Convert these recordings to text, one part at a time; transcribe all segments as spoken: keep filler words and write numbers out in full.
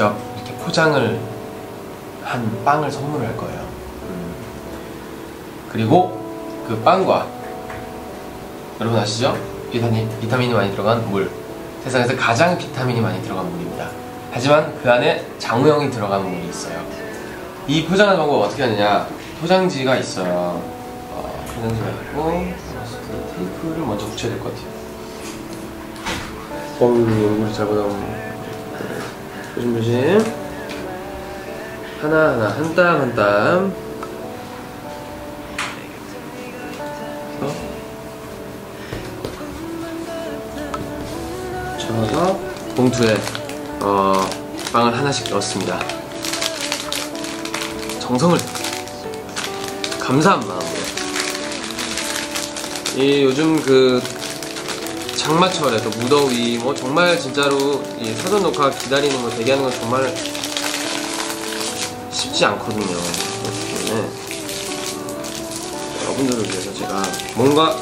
직접 이렇게 포장을 한 빵을 선물을 할 거예요. 음. 그리고 그 빵과 여러분 아시죠? 비타민, 비타민이 많이 들어간 물, 세상에서 가장 비타민이 많이 들어간 물입니다. 하지만 그 안에 장우영이 들어간 물이 있어요. 이 포장하는 방법 어떻게 하느냐, 포장지가 있어요. 어, 포장지가 있고 테이프를 먼저 붙여야 될 것 같아요. 얼굴이 잘 보다 보면 조심조심 하나하나 한 땀 한 땀 접어서 봉투에 어, 빵을 하나씩 넣었습니다. 정성을 감사한 마음으로. 이 요즘 그 장마철에 또 무더위 뭐 정말 진짜로 이 사전 녹화 기다리는 거 대기하는 건 정말 쉽지 않거든요. 그렇기 때문에 여러분들을 위해서 제가 뭔가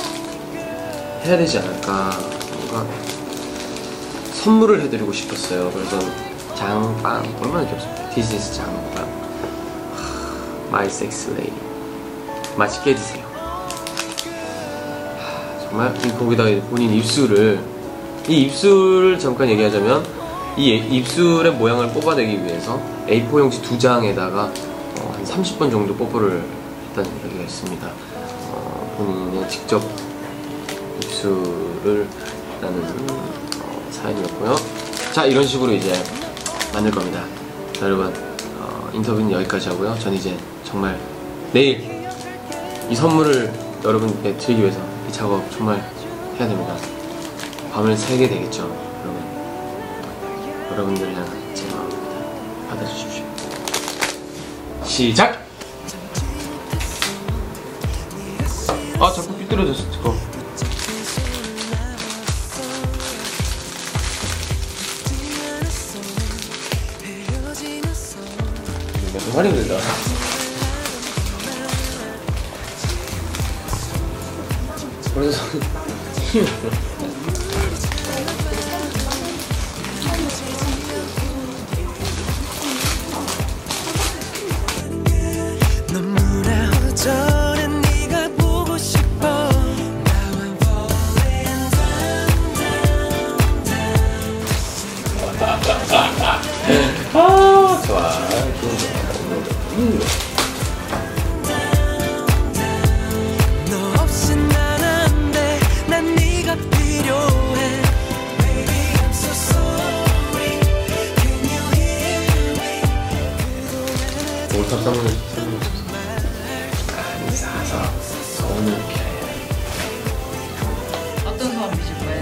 해야 되지 않을까, 뭔가 선물을 해드리고 싶었어요. 그래서 장빵 얼마나 귀엽습니까? This is 장빵. My sexy lady. 맛있게 드세요. 정말 거기다 본인 입술을, 이 입술을 잠깐 얘기하자면 이 입술의 모양을 뽑아내기 위해서 에이 사 용지 두 장에다가 어, 한 삼십 번 정도 뽀뽀를 했다는 얘기가 있습니다. 어, 본인의 직접 입술을 라는 어, 사연이었고요. 자, 이런 식으로 이제 만들 겁니다. 자, 여러분 어, 인터뷰는 여기까지 하고요. 전 이제 정말 내일 이 선물을 여러분께 드리기 위해서 이 작업 정말 해야 됩니다. 밤을 새게 되겠죠, 여러분. 여러분들 향한 제 마음입니다. 받아주십시오. 시작! 아, 자꾸 삐뚤어졌어, 뜨거워. 몇 마리 들다. 그래서 아, 좋아. 음. 삼성을 많이 싸서 너무 편해. 어떤 사람 믿을 거예요?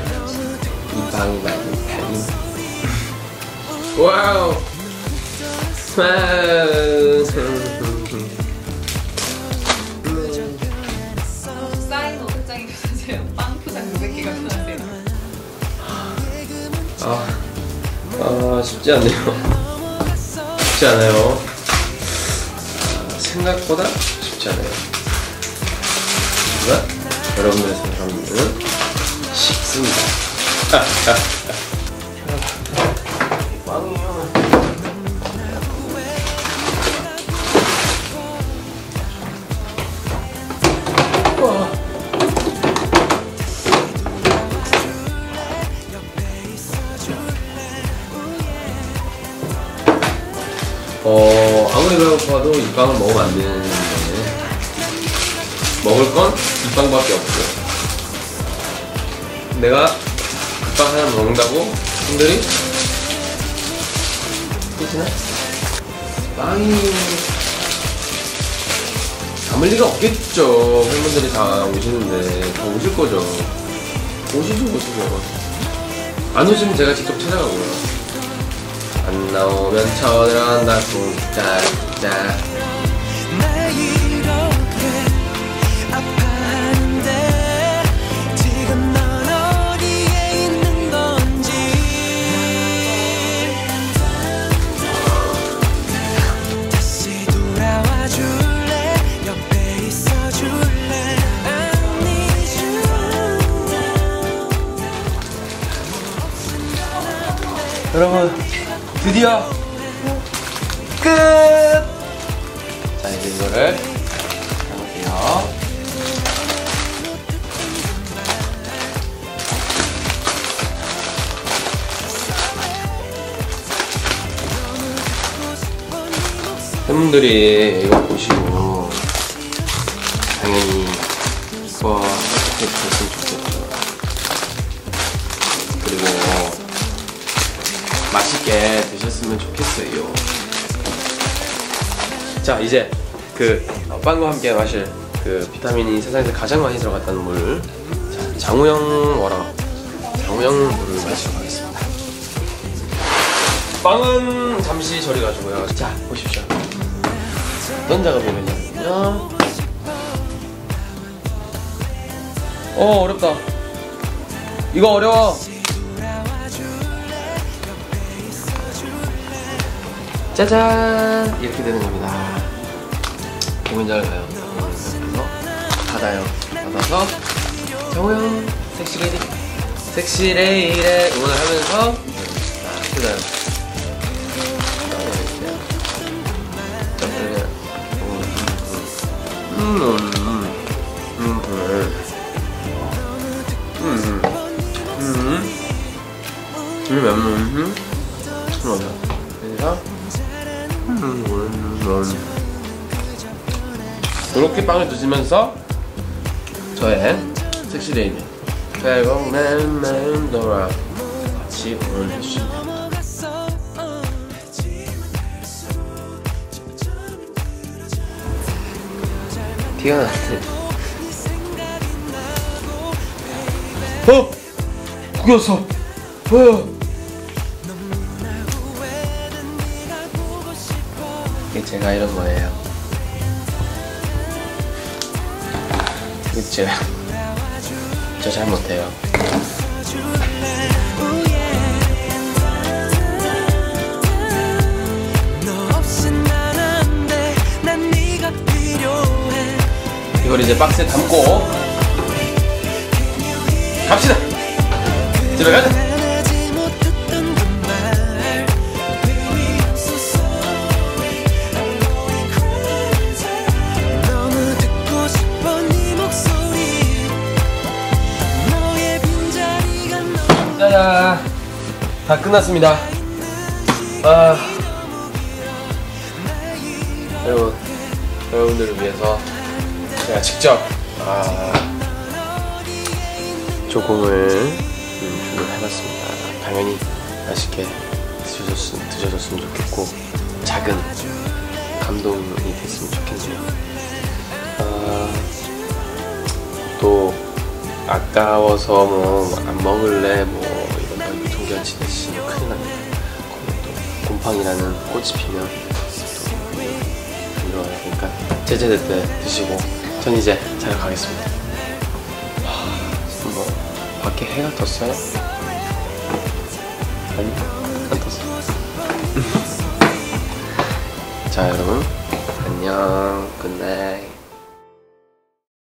이 방이 많이 편해. 와우. 사인 오백 장이 필요하세요? 빵 포장 오백 개가 필요하세요? 아, 아 쉽지 않네요. 쉽지 않아요. 생각보다 쉽지 않아요. 하지만 여러분의 생각은 쉽습니다. 빵이요. 어, 아무리 배고파도 이 빵을 먹으면 안 되는 건데, 먹을 건 이 빵밖에 없고, 내가 이 빵 하나 먹는다고 분들이 끝이나? 빵이 남을 리가 없겠죠. 팬분들이 다 오시는데, 다 오실 거죠. 오시죠, 오시죠. 안 오시면 제가 직접 찾아가고요. 안 나오면 쳐들어간다. 쿵짜짜 날 이렇게 아파하는데 지금 넌 어디에 있는 건지. 다시 돌아와 줄래? 옆에 있어 줄래? I need you. 여러분 드디어 끝! 자, 이제 이거를 해볼게요. 팬분들이 이거 보시고 당연히 이거 해주셨으면 좋겠죠. 그리고 맛있게 드셨으면 좋겠어요. 자, 이제 그 빵과 함께 마실 그 비타민이 세상에서 가장 많이 들어갔다는 물, 자, 장우영 워라 장우영 물을 마시러 가겠습니다. 빵은 잠시 저리 가지고요. 자, 보십시오. 어떤 작업이냐면요, 어 어렵다, 이거 어려워. 짜잔, 이렇게 되는 겁니다. 공연 잘 가요. 그래서 받아요. 받아서 정우영 섹시레이디 섹시레이를 응원을 하면서 뜯어요. 음. 음, 그러자. 그래서 이렇게 빵을 드시면서 저의 섹시레이는 달콤한 도라 같이 오늘 해주십니다. 티가 났네. 어! 구겼어! 어! 제가 이런 거예요. 그치? 저 잘 못해요. 이걸 이제 박스에 담고 갑시다! 집에 가자! 짜잔! 다 끝났습니다. 아, 여러분, 여러분들을 위해서 제가 직접 아, 조공을 준비를 해봤습니다. 당연히 맛있게 드셔줬으면, 드셔줬으면 좋겠고 작은 감동이 됐으면 좋겠네요. 아, 또 아까워서 뭐 안 먹을래 뭐 이런 유통기한 지내시면 큰일 납니다. 또 곰팡이라는 꽃이 피면 또 이러요. 그러니까 제제될 때 드시고 전 이제 자러 가겠습니다. 하, 지금 뭐 밖에 해가 떴어요? 아니, 안 떴어요. 자, 여러분 안녕, 굿나잇.